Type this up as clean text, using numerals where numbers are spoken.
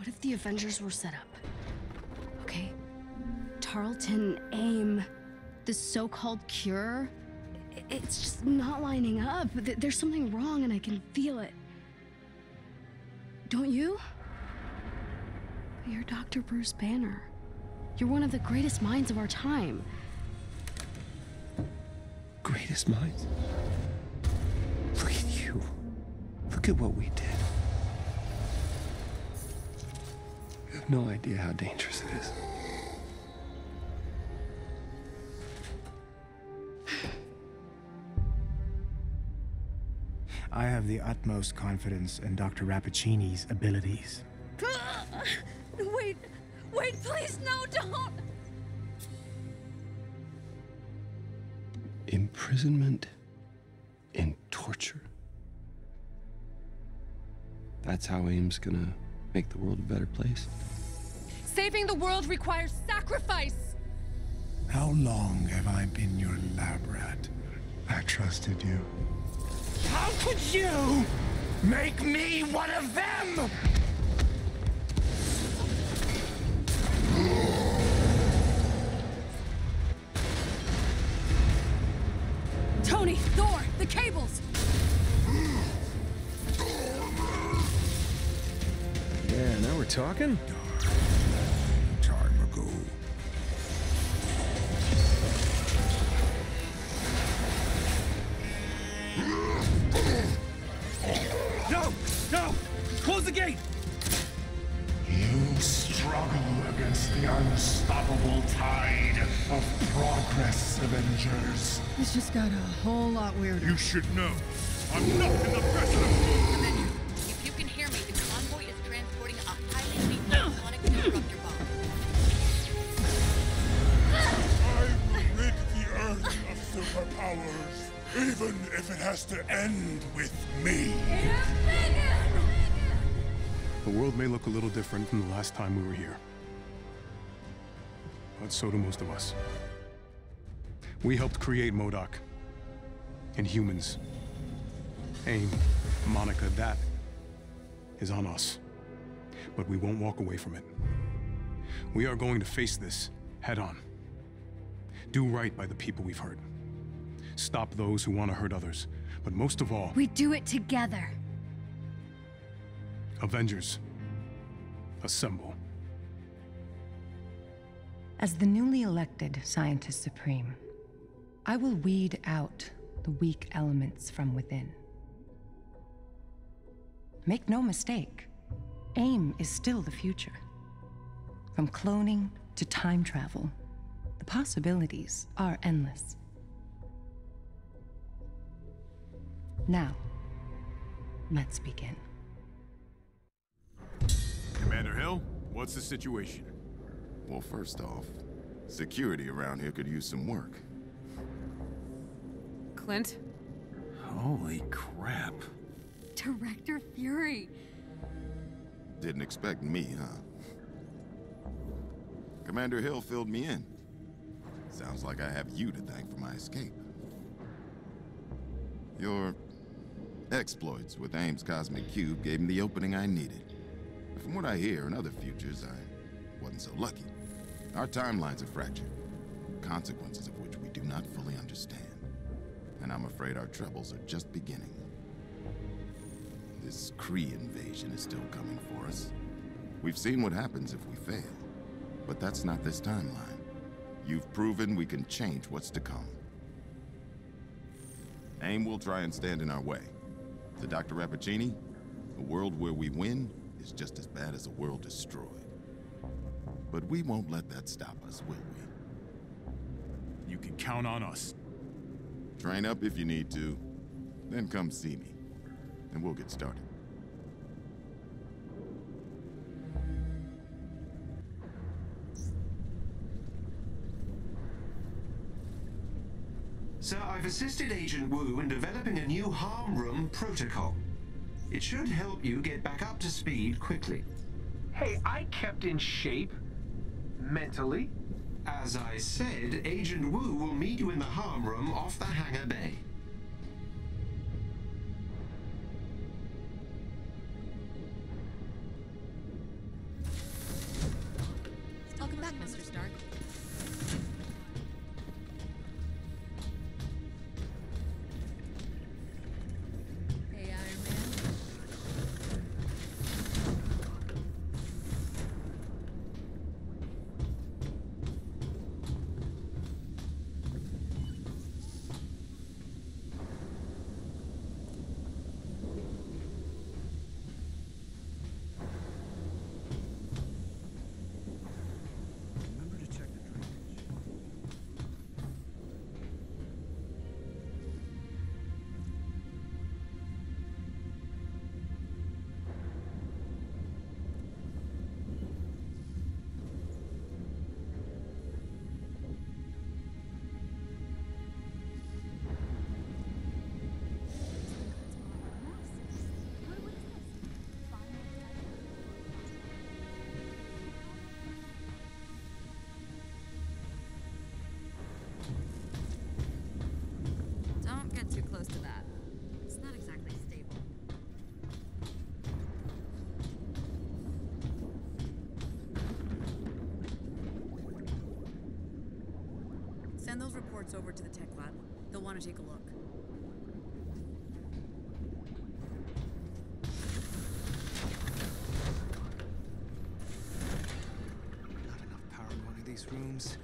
What if the Avengers were set up? Okay, Tarleton, AIM, the so-called cure, it's just not lining up. There's something wrong and I can feel it. Don't you? You're Dr. Bruce Banner. You're one of the greatest minds of our time. Greatest minds? Look at you. Look at what we did. You have no idea how dangerous it is. I have the utmost confidence in Dr. Rappaccini's abilities. Wait, wait, please, no, don't! Imprisonment and torture. That's how AIM's gonna make the world a better place. Saving the world requires sacrifice! How long have I been your lab rat? I trusted you. How could you make me one of them? Tony, Thor, the cables! Yeah, now we're talking? Time ago. No! No! Close the gate! You struggle against the unstoppable tide of progress, Avengers. This just got a whole lot weirder. You should know. I'm not in the presence of you. If you can hear me, the convoy is transporting a highly lethal sonic disruptor bomb. I will rid the Earth of superpowers. Even if it has to end with me. The world may look a little different from the last time we were here. But so do most of us. We helped create MODOK. And humans. AIM, Monica, that is on us. But we won't walk away from it. We are going to face this head on. Do right by the people we've hurt. Stop those who want to hurt others, but most of all... We do it together. Avengers, assemble. As the newly elected Scientist Supreme, I will weed out the weak elements from within. Make no mistake, AIM is still the future. From cloning to time travel, the possibilities are endless. Now, let's begin. Commander Hill, what's the situation? Well, first off, security around here could use some work. Clint? Holy crap. Director Fury! Didn't expect me, huh? Commander Hill filled me in. Sounds like I have you to thank for my escape. Your exploits with AIM's Cosmic Cube gave me the opening I needed. But from what I hear in other futures, I wasn't so lucky. Our timelines are fractured, consequences of which we do not fully understand. And I'm afraid our troubles are just beginning. This Kree invasion is still coming for us. We've seen what happens if we fail. But that's not this timeline. You've proven we can change what's to come. AIM will try and stand in our way. To Dr. Rappaccini, a world where we win is just as bad as a world destroyed. But we won't let that stop us, will we? You can count on us. Train up if you need to, then come see me, and we'll get started. Sir, I've assisted Agent Wu in developing a new harm room protocol. It should help you get back up to speed quickly. Hey, I kept in shape. Mentally. As I said, Agent Wu will meet you in the harm room off the hangar bay. Master Stark. Send those reports over to the tech lab. They'll want to take a look. Not enough power in one of these rooms.